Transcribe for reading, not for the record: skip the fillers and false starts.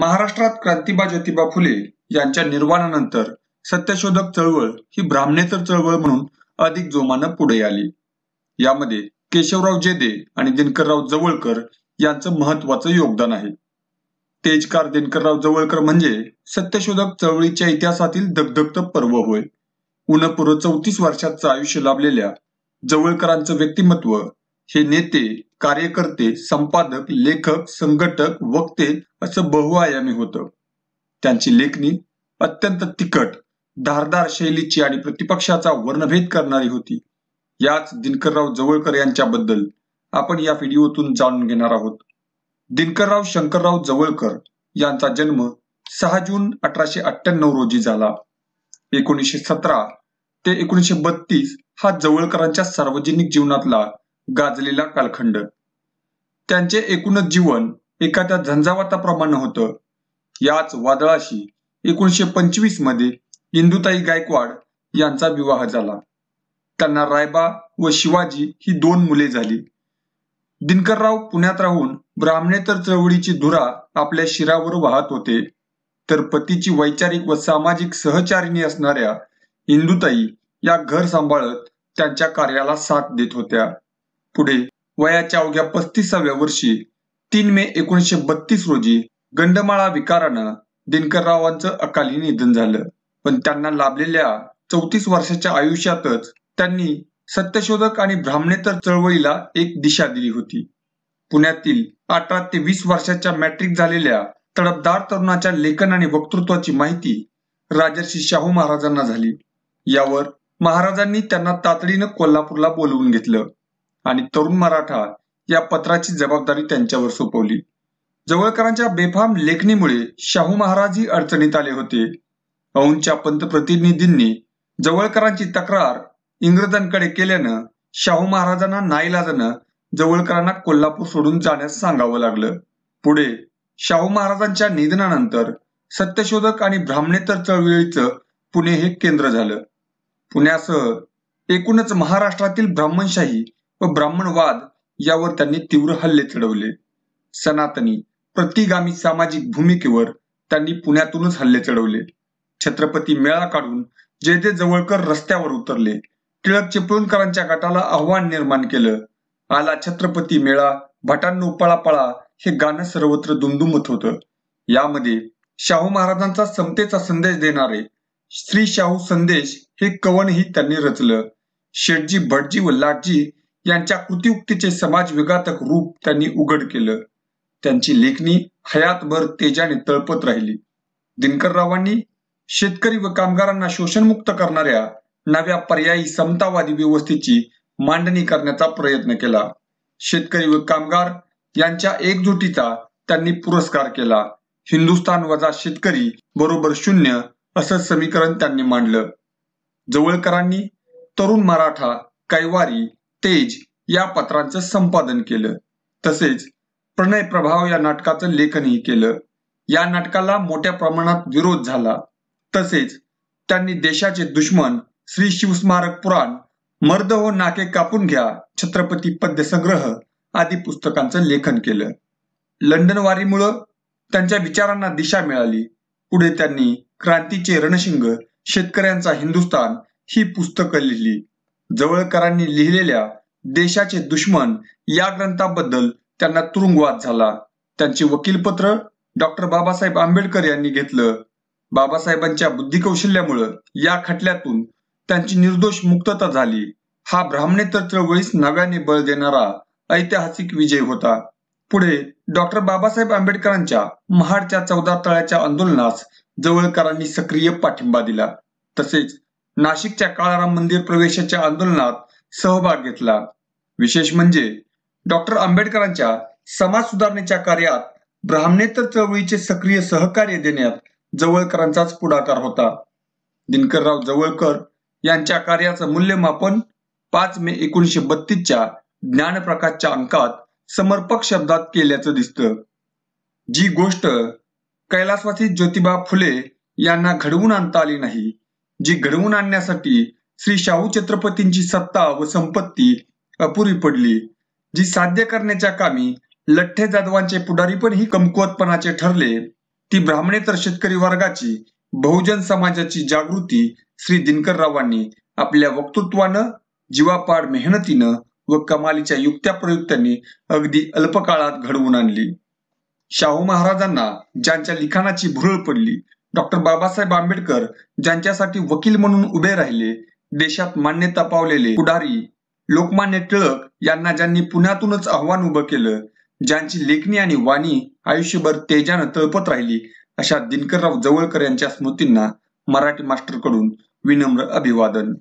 महाराष्ट्रात क्रांतिबा ज्योतिबा फुले यांच्या निर्वाणानंतर सत्यशोधक चळवळ ही ब्राह्मणेतर चळवळ म्हणून अधिक जोमाने पुढे आली। यामध्ये केशवराव जेधे आणि दिनकरराव जवळकर यांचं महत्त्वाचं योगदान आहे। तेजकार दिनकरराव जवळकर म्हणजे सत्यशोधक चळवळीच्या इतिहासातील धगधगतं पर्व होय। उणपूर्व 34 वर्षांचं आयुष्य लाभलेल्या जवळकरांचं व्यक्तिमत्व हे नेते, कार्यकर्ते, संपादक, लेखक, संघटक, वक्ते असं बहुआयामी होतं। त्यांची लेखणी अत्यंत तिखट, धारदार शैलीची आणि प्रतिपक्षाचा वर्णभेद करणारी होती। याच दिनकरराव जवळकर यांच्याबद्दल आपण या व्हिडिओतून जाणून घेणार आहोत। दिनकरराव शंकरराव जवळकर यांचा जन्म 6 जून 1898 रोजी झाला। 1917 ते 1932 हा जवळकरांच्या सार्वजनिक जीवनातला गाजलेला कालखंड। त्यांचे एकूणच जीवन एखाद्या झंझावाताप्रमाणे होतं। याच वादळाशी 1925 मध्ये इंदुताई गायकवाड यांचा विवाह झाला। त्यांना रायबा व शिवाजी ही 2 मुले झाली। दिनकरराव पुण्यात राहून ब्राह्मणेतर चळवळीची धुरा आपल्या शिरावर वाहत होते, तर पतीची वैचारिक व सामाजिक सहचारिणी असणाऱ्या इंदुताई या घर सांभाळत त्यांच्या कार्याला साथ देत होत्या। पुढे वयाच्या अवघ्या 35व्या वर्षी 3 मे 1932 रोजी गंडमाळा विकारानं दिनकररावांचं अकाली निधन झालं। पण त्यांना लाभलेल्या 34 वर्षाच्या आयुष्यातच त्यांनी सत्यशोधक आणि ब्राह्मणेतर चळवळीला एक दिशा दिली होती। पुण्यातील 18 ते 20 वर्षाच्या मॅट्रिक झालेल्या तडफदार तरुणाच्या लेखन आणि वक्तृत्वाची माहिती राजर्षी शाहू महाराजांना झाली। यावर महाराजांनी त्यांना तातडीने कोल्हापूरला बोलवून घेतलं आणि तरुण मराठा या पत्राची जबाबदारी त्यांच्यावर सोपवली। जवळकरांच्या बेफाम लेखणीमुळे शाहू महाराज ही अडचणीत आले होते। औंधच्या पंतप्रतिनिधींनी जवळकरांची तक्रार इंग्रजांकडे केल्यानं शाहू महाराजांना नाईलाजानं जवळकरांना कोल्हापूर सोडून जाण्यास सांगावं लागलं। पुढे शाहू महाराजांच्या निधनानंतर सत्यशोधक आणि ब्राह्मणेतर चळवळीचं पुणे हे केंद्र झालं। पुण्यासह एकूणच महाराष्ट्रातील ब्राह्मणशाही व ब्राह्मणवाद यावर त्यांनी तीव्र हल्ले चढवले। सनातनी प्रतिगामी सामाजिक भूमिकेवर त्यांनी पुण्यातूनच हल्ले चढवले। छत्रपती मेळा काढून जेथे जवळकर रस्त्यावर उतरले। टिळक चिपळूणकरांच्या गटाला आव्हान निर्माण केलं। आला छत्रपती मेळा, भटांनो पळापळा हे गाणं सर्वत्र दुमदुमत होतं। यामध्ये शाहू महाराजांचा समतेचा संदेश देणारे श्री शाहू संदेश हे कवनही त्यांनी रचलं। शेटजी, भटजी व लाटजी यांच्या कृतियुक्तीचे समाजविघातक रूप त्यांनी उघड केलं। त्यांची लेखणी हयातभर तेजाने तळपत राहिली। दिनकररावांनी शेतकरी व कामगारांना शोषणमुक्त करणाऱ्या नव्या पर्यायी समतावादी व्यवस्थेची मांडणी करण्याचा प्रयत्न केला। शेतकरी व कामगार यांच्या एकजुटीचा त्यांनी पुरस्कार केला। हिंदुस्तान वजा शेतकरी बरोबर 0 असं समीकरण त्यांनी मांडलं। जवळकरांनी तरुण मराठा, कैवारी, तेज या पत्रांचं संपादन केलं। तसेच प्रणय प्रभाव या नाटकाचं लेखनही केलं। या नाटकाला मोठ्या प्रमाणात विरोध झाला। तसेच त्यांनी देशाचे दुश्मन, श्री शिवस्मारक पुराण, मर्द हो नाके कापून घ्या, छत्रपती पद्य संग्रह आदी पुस्तकांचं लेखन केलं। लंडनवारीमुळे त्यांच्या विचारांना दिशा मिळाली। पुढे त्यांनी क्रांतीचे रणशिंग, शेतकऱ्यांचा हिंदुस्तान ही पुस्तकं लिहिली। जवळकरांनी लिहिलेल्या देशाचे दुश्मन या ग्रंथाबद्दल त्यांना तुरुंगवास झाला। त्यांचे वकीलपत्र डॉक्टर बाबासाहेब आंबेडकर यांनी घेतलं। बाबासाहेबांच्या बुद्धिकौशल्यामुळे या खटल्यातून त्यांची निर्दोष मुक्तता झाली। हा ब्राह्मणेतर चळवळीस नव्याने बळ देणारा ऐतिहासिक विजय होता। पुढे डॉक्टर बाबासाहेब आंबेडकरांच्या महाडच्या 14 तळ्याच्या आंदोलनास जवळकरांनी सक्रिय पाठिंबा दिला। तसेच नाशिकच्या काळाराम मंदिर प्रवेशाच्या आंदोलनात सहभाग घेतला। विशेष म्हणजे डॉक्टर आंबेडकरांच्या समाज सुधारणेच्या कार्यात ब्राह्मणेतर चळवळीचे सक्रिय सहकार्य देण्यात जवळकरांचाच पुढाकार होता। दिनकरराव जवळकर यांच्या कार्याचं मूल्यमापन 5 मे 1932 च्या ज्ञानप्रकाशच्या अंकात समर्पक शब्दात केल्याचं दिसतं। जी गोष्ट कैलासवासी ज्योतिबा फुले यांना घडवून आणता आली नाही, जी घडवून आणण्यासाठी श्री शाहू छत्रपतींची सत्ता व संपत्ती अपुरी पडली, जी साध्य करण्याच्या कामी लठ्ठे जाधवांचे पुढारी पण ही कमकुवतपणाचे ठरले, ती ब्राह्मणेतर शेतकरी वर्गाची बहुजन समाजाची जागृती श्री दिनकररावांनी आपल्या वक्तृत्वानं, जीवापाड मेहनतीनं व कमालीच्या युक्त्या प्रयुक्त्यांनी अगदी अल्प काळात घडवून आणली। शाहू महाराजांना ज्यांच्या लिखाणाची भुरळ पडली, डॉक्टर बाबासाहेब आंबेडकर ज्यांच्यासाठी वकील म्हणून उभे राहिले, देशात मान्यता पावलेले पुढारी लोकमान्य टिळक यांना ज्यांनी पुण्यातूनच आव्हान उभं केलं, ज्यांची लेखणी आणि वाणी आयुष्यभर तेजाने तळपत राहिली, अशा दिनकरराव जवळकर यांच्या स्मृतींना मराठी मास्टरकडून विनम्र अभिवादन।